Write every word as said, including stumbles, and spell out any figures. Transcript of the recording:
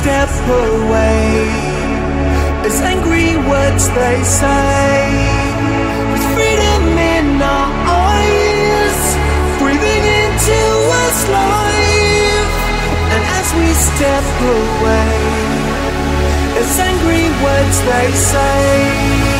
step away, as angry words they say, with freedom in our eyes, breathing into us life. And as we step away, as angry words they say,